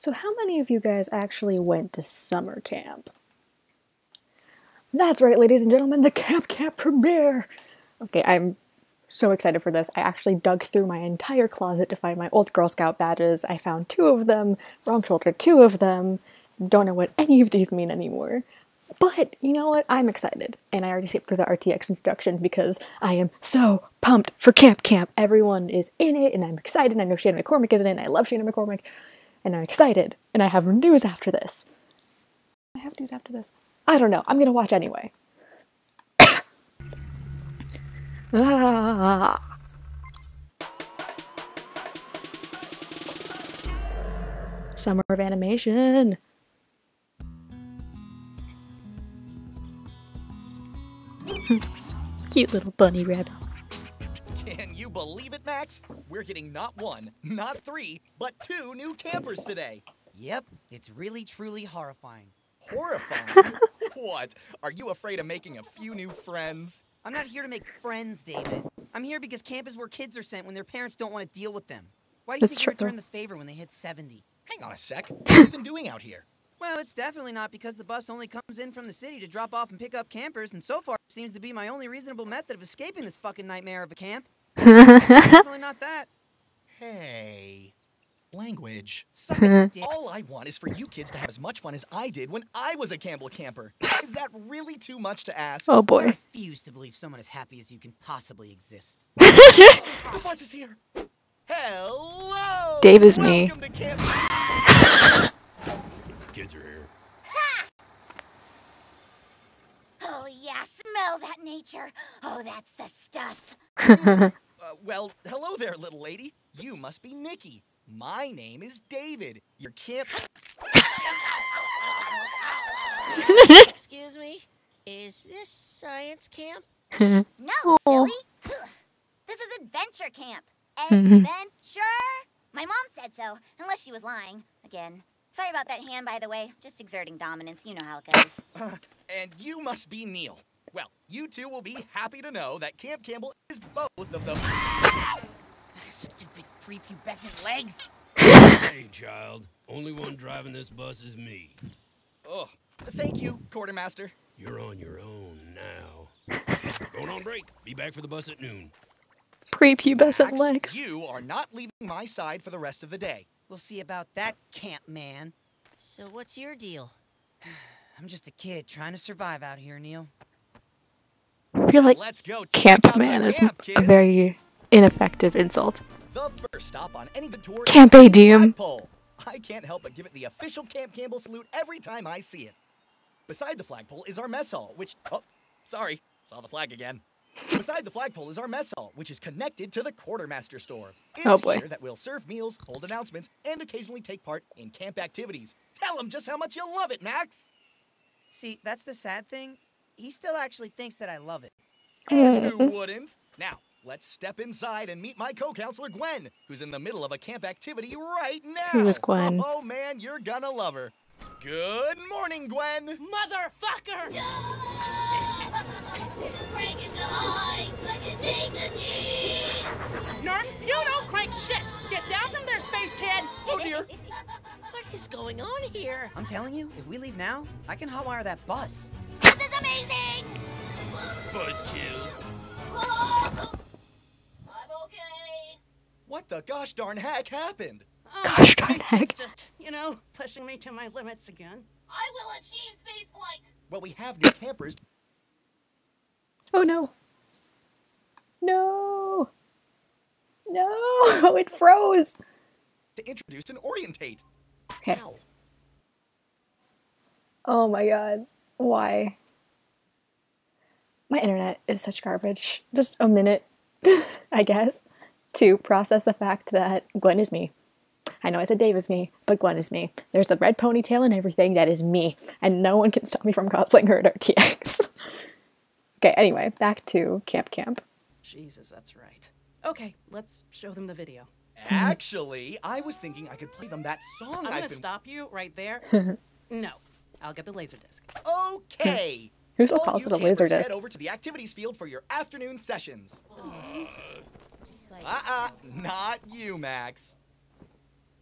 So how many of you guys actually went to summer camp? That's right, ladies and gentlemen, the Camp Camp premiere! Okay, I'm so excited for this. I actually dug through my entire closet to find my old Girl Scout badges. I found two of them. Wrong shoulder, two of them. Don't know what any of these mean anymore. But you know what? I'm excited. And I already skipped through the RTX introduction because I am so pumped for Camp Camp. Everyone is in it and I'm excited. I know Shannon McCormick is in it and I love Shannon McCormick. And I'm excited. And I have news after this. I have news after this. I don't know. I'm gonna watch anyway. Ah. Summer of animation. Cute little bunny rabbit. Can you believe it, Max? We're getting not one, not three, but two new campers today. Yep, it's really truly horrifying. Horrifying? What? Are you afraid of making a few new friends? I'm not here to make friends, David. I'm here because camp is where kids are sent when their parents don't want to deal with them. Why do you think you return the favor when they hit 70? Hang on a sec. What have you been doing out here? Well, it's definitely not because the bus only comes in from the city to drop off and pick up campers, and so far it seems to be my only reasonable method of escaping this fucking nightmare of a camp. Definitely not that. Hey. Language. Suck it, dick. All I want is for you kids to have as much fun as I did when I was a Campbell camper. Is that really too much to ask? Oh boy. I refuse to believe someone as happy as you can possibly exist. The bus is here. Hello. Dave is me. Kids are here. Ha! Oh yeah, smell that nature. Oh, that's the stuff. Well, hello there, little lady. You must be Nikki. My name is David. Your camp. Excuse me? Is this science camp? No, silly. This is adventure camp. Adventure? My mom said so, unless she was lying. Again. Sorry about that hand, by the way. Just exerting dominance. You know how it goes. And you must be Neil. Well, you two will be happy to know that Camp Campbell is both of them. Stupid prepubescent legs. Hey, child. Only one driving this bus is me. Oh, thank you, quartermaster. You're on your own now. Going on break. Be back for the bus at noon. Prepubescent Max, legs. You are not leaving my side for the rest of the day. We'll see about that, camp man. So what's your deal? I'm just a kid trying to survive out here, Neil. I feel like let's go camp man is camp, a very ineffective insult. The first stop on any tour Camp ADM. I can't help but give it the official Camp Campbell salute every time I see it. Beside the flagpole is our mess hall, which oh, sorry, saw the flag again. Beside the flagpole is our mess hall, which is connected to the quartermaster store. It's oh boy. Here that we'll serve meals, hold announcements, and occasionally take part in camp activities. Tell them just how much you love it, Max. See, that's the sad thing. He still actually thinks that I love it. Who wouldn't? Now, let's step inside and meet my co-counselor, Gwen, who's in the middle of a camp activity right now. Who is Gwen? Oh, man, you're gonna love her. Good morning, Gwen. Motherfucker! Crank is high, like take the cheese. Nerf, you don't crank shit. Get down from their space, kid. Oh, dear. What is going on here? I'm telling you, if we leave now, I can hotwire that bus. This is amazing! Buzz kill. What the gosh darn heck happened? Gosh darn heck. Just, you know, pushing me to my limits again. I will achieve space flight. Well, we have new campers. Oh no. No. No, it froze. To introduce and orientate. Okay. Ow. Oh my god. Why? My internet is such garbage. Just a minute, I guess, to process the fact that Gwen is me. I know I said Dave is me, but Gwen is me. There's the red ponytail and everything. That is me. And no one can stop me from cosplaying her at RTX. Okay, anyway, back to Camp Camp. Jesus, that's right. Okay, let's show them the video. Actually, I was thinking I could play them that song. I'm gonna stop you right there. No, I'll get the Laserdisc. Okay. Who still calls it a Laserdisc? Head over to the activities field for your afternoon sessions. Not you, Max.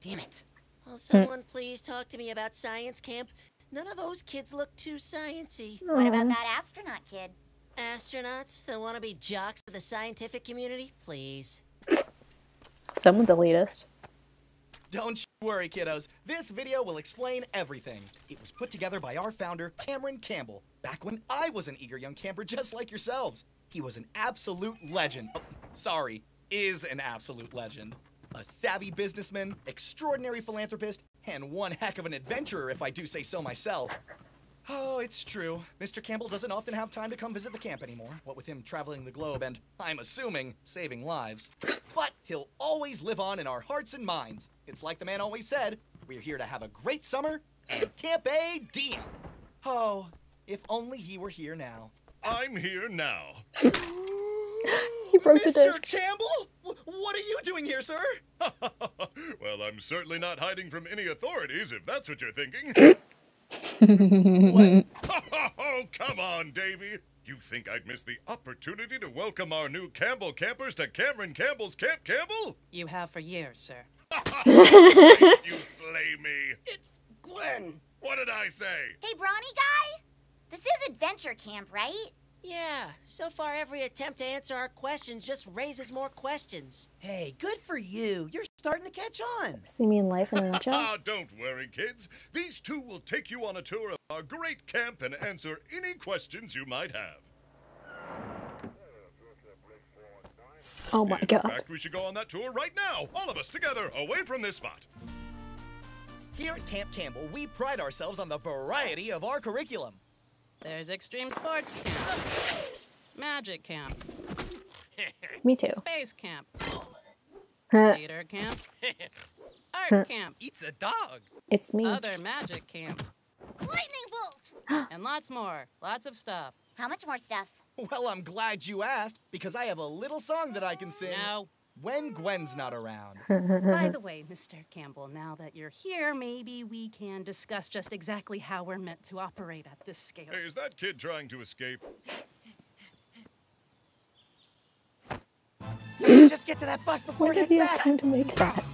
Damn it. Will someone please talk to me about science camp? None of those kids look too science-y. What about that astronaut kid? Astronauts that want to be jocks of the scientific community? Please. Someone's elitist. Don't you worry, kiddos. This video will explain everything. It was put together by our founder, Cameron Campbell, back when I was an eager young camper just like yourselves. He was an absolute legend. Oh, sorry, is an absolute legend. A savvy businessman, extraordinary philanthropist, and one heck of an adventurer if I do say so myself. Oh, it's true. Mr. Campbell doesn't often have time to come visit the camp anymore, what with him traveling the globe and, I'm assuming, saving lives. But he'll always live on in our hearts and minds. It's like the man always said, we're here to have a great summer and Camp A-D. Oh, if only he were here now. I'm here now. He broke the disc. Mr. Campbell? What are you doing here, sir? Well, I'm certainly not hiding from any authorities, if that's what you're thinking. What? Oh, come on, Davy. You think I'd miss the opportunity to welcome our new Campbell campers to Cameron Campbell's Camp Campbell? You have for years, sir. You slay me. It's Gwen. What did I say? Hey, Brawny guy? This is adventure camp, right? Yeah. So far, every attempt to answer our questions just raises more questions. Hey, good for you. You're starting to catch on. See me in life in a nutshell. Don't worry, kids. These two will take you on a tour of our great camp and answer any questions you might have. Oh my God. In fact, we should go on that tour right now. All of us together, away from this spot. Here at Camp Campbell, we pride ourselves on the variety of our curriculum. There's extreme sports camp, magic camp, me too, space camp, theater camp, art camp, eats a dog, it's me, other magic camp, lightning bolt, and lots more, lots of stuff. How much more stuff? Well, I'm glad you asked, because I have a little song that I can sing. No. When Gwen's not around. By the way, Mr. Campbell, now that you're here, maybe we can discuss just exactly how we're meant to operate at this scale. Hey, is that kid trying to escape? Just get to that bus before it hits back. Why did he have time to make that?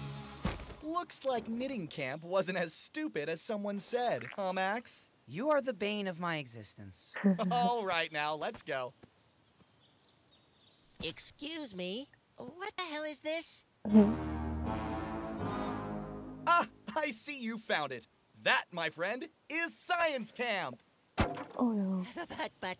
Looks like knitting camp wasn't as stupid as someone said, huh, Max? You are the bane of my existence. All right, now, let's go. Excuse me. What the hell is this? Ah, I see you found it. That, my friend, is science camp. Oh no. But,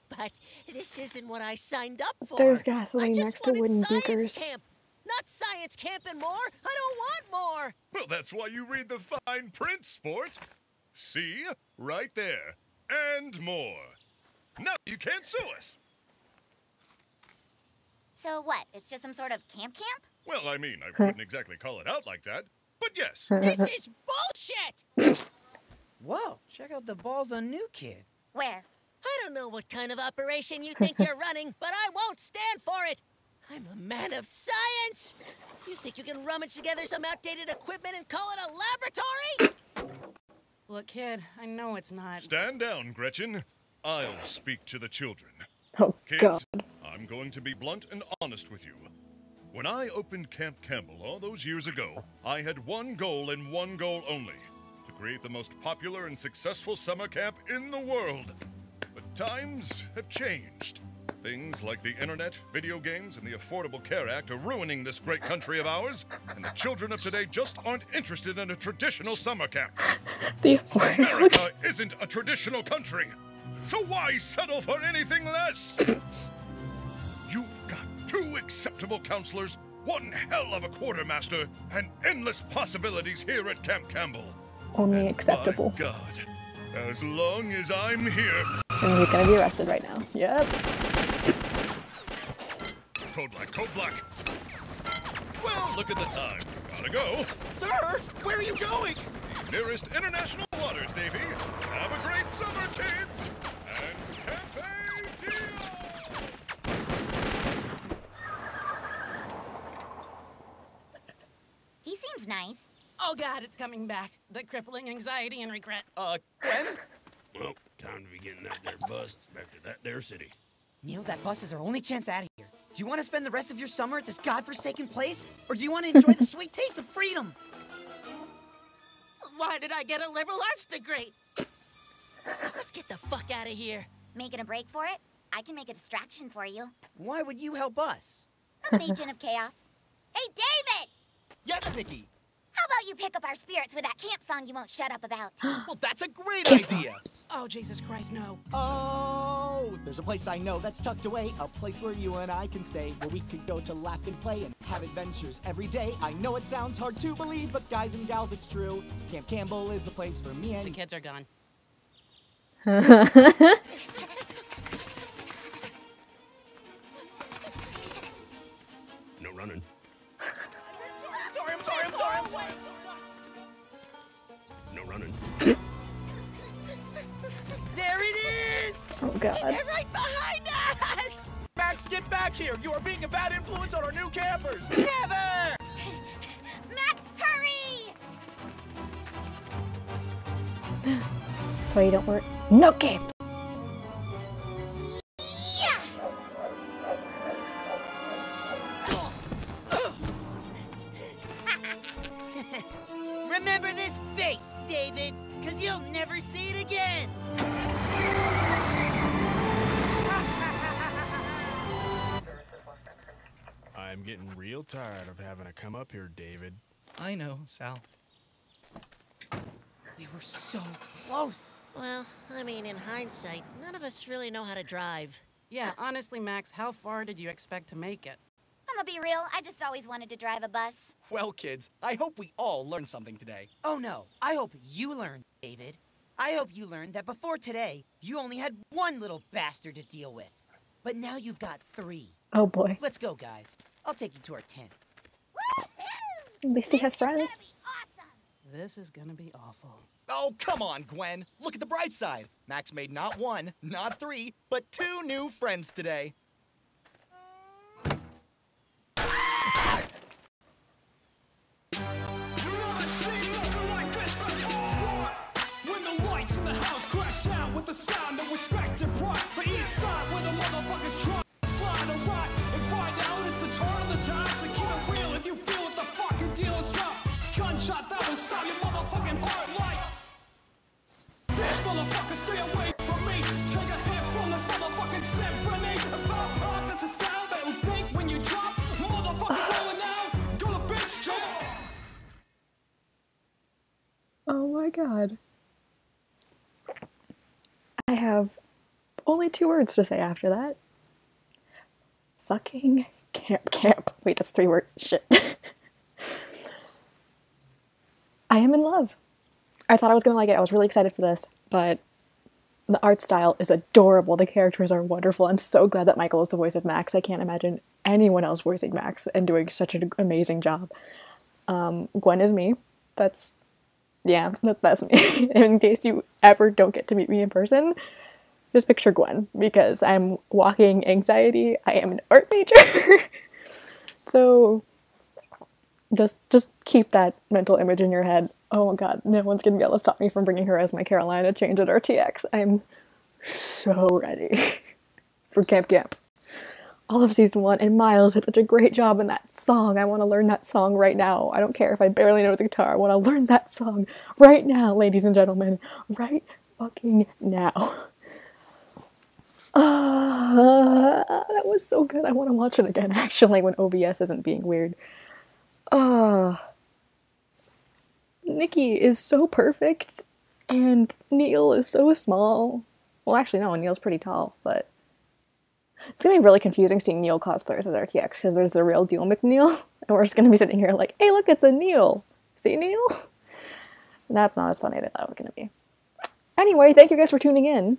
this isn't what I signed up for. There's gasoline next to wooden beakers. Camp. Not science camp and more. I don't want more. Well, that's why you read the fine print, sport. See? Right there. And more. No, you can't sue us. So what? It's just some sort of camp camp? Well, I mean, I wouldn't exactly call it out like that, but yes. This is bullshit! Whoa, check out the balls on new kid. Where? I don't know what kind of operation you think you're running, but I won't stand for it! I'm a man of science! You think you can rummage together some outdated equipment and call it a laboratory? Look, kid, I know it's not. Stand down, Gretchen. I'll speak to the children. Oh, kids, God. I'm going to be blunt and honest with you. When I opened Camp Campbell all those years ago, I had one goal and one goal only. To create the most popular and successful summer camp in the world. But times have changed. Things like the internet, video games, and the Affordable Care Act are ruining this great country of ours. And the children of today just aren't interested in a traditional summer camp. America isn't a traditional country. So why settle for anything less? You've got two acceptable counselors, one hell of a quartermaster, and endless possibilities here at Camp Campbell. Only acceptable. My God, as long as I'm here. And he's gonna be arrested right now. Yep. Code black, code black. Well, look at the time. Gotta go. Sir, where are you going? Nearest international waters, Davy. Have a great summer, kids. And Cafe Dio! He seems nice. Oh God, it's coming back. The crippling anxiety and regret. Gwen? Well, time to be getting that there bus back to that there city. Neil, that bus is our only chance out of here. Do you want to spend the rest of your summer at this godforsaken place? Or do you want to enjoy the sweet taste of freedom? Why did I get a liberal arts degree? Let's get the fuck out of here. Making a break for it? I can make a distraction for you. Why would you help us? I'm an agent of chaos. Hey, David! Yes, Nikki? How about you pick up our spirits with that camp song you won't shut up about? Well, that's a great idea. Oh, Jesus Christ, no. Oh, there's a place I know that's tucked away, a place where you and I can stay, where we can go to laugh and play and have adventures every day. I know it sounds hard to believe, but guys and gals, it's true. Camp Campbell is the place for me and... The kids are gone. No running. I'm sorry. No running. There it is! Oh, God. They're right behind us! Max, get back here! You are being a bad influence on our new campers! Never! Max, hurry! That's why you don't work. No camps! Remember this face, David, because you'll never see it again. I'm getting real tired of having to come up here, David. I know, Sal. We were so close. Well, I mean, in hindsight, none of us really know how to drive. Yeah, honestly, Max, how far did you expect to make it? I'm gonna be real, I just always wanted to drive a bus. Well, kids, I hope we all learned something today. Oh no, I hope you learned, David. I hope you learned that before today, you only had one little bastard to deal with. But now you've got three. Oh boy. Let's go, guys. I'll take you to our tent. At least he has friends. Awesome. This is gonna be awful. Oh, come on, Gwen. Look at the bright side. Max made not one, not three, but two new friends today. With the sound of respect and pride for each side, where the motherfuckers try to slide and rot and find out it's the turn of the times. So keep it real if you feel what the fucking deal is. Drop gunshot that will stop your motherfucking heart like bitch. Motherfucker, stay away from me. Take a hit from this motherfucking symphony. About pop, that's a sound that will break when you drop. Motherfucker, rolling out. Go to bitch, jump. Oh my God. I have only two words to say after that. Fucking camp. Wait, that's three words. Shit. I am in love. I thought I was gonna like it. I was really excited for this, but the art style is adorable. The characters are wonderful. I'm so glad that Michael is the voice of Max. I can't imagine anyone else voicing Max and doing such an amazing job. Gwen is me. That's... yeah, that's me. In case you ever don't get to meet me in person, just picture Gwen, because I'm walking anxiety. I am an art major. So just keep that mental image in your head. Oh God, no one's gonna be able to stop me from bringing her as my Carolina change at RTX. I'm so ready for Camp Camp. All of season one, and Miles did such a great job in that song. I want to learn that song right now. I don't care if I barely know the guitar. I want to learn that song right now, ladies and gentlemen. Right fucking now. That was so good. I want to watch it again, actually, when OBS isn't being weird. Nikki is so perfect, and Neil is so small. Well, actually, no, Neil's pretty tall, but... it's gonna be really confusing seeing Neil cosplayers at RTX, because there's the real deal McNeil, and we're just gonna be sitting here like, hey look, it's a Neil! See Neil? And that's not as funny as I thought it was gonna be. Anyway, thank you guys for tuning in.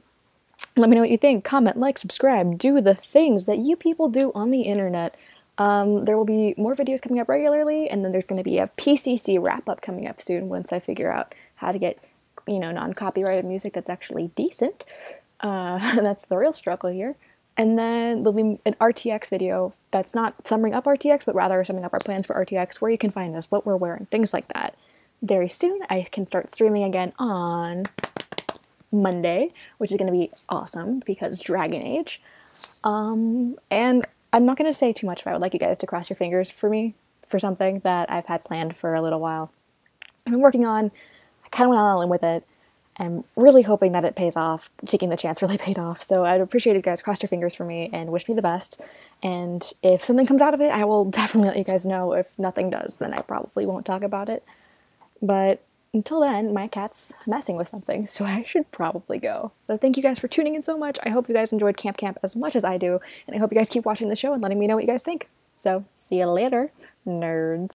Let me know what you think. Comment, like, subscribe, do the things that you people do on the internet. There will be more videos coming up regularly, and then there's gonna be a PCC wrap-up coming up soon once I figure out how to get, you know, non-copyrighted music that's actually decent. That's the real struggle here. And then there'll be an RTX video that's not summing up RTX, but rather summing up our plans for RTX, where you can find us, what we're wearing, things like that. Very soon, I can start streaming again on Monday, which is going to be awesome because Dragon Age. And I'm not going to say too much, but I would like you guys to cross your fingers for me for something that I've had planned for a little while. I've been working on... kind of went on with it. I'm really hoping that it pays off. Taking the chance really paid off. So I'd appreciate it if you guys crossed your fingers for me and wish me the best. And if something comes out of it, I will definitely let you guys know. If nothing does, then I probably won't talk about it. But until then, my cat's messing with something, so I should probably go. So thank you guys for tuning in so much. I hope you guys enjoyed Camp Camp as much as I do. And I hope you guys keep watching the show and letting me know what you guys think. So see you later, nerds.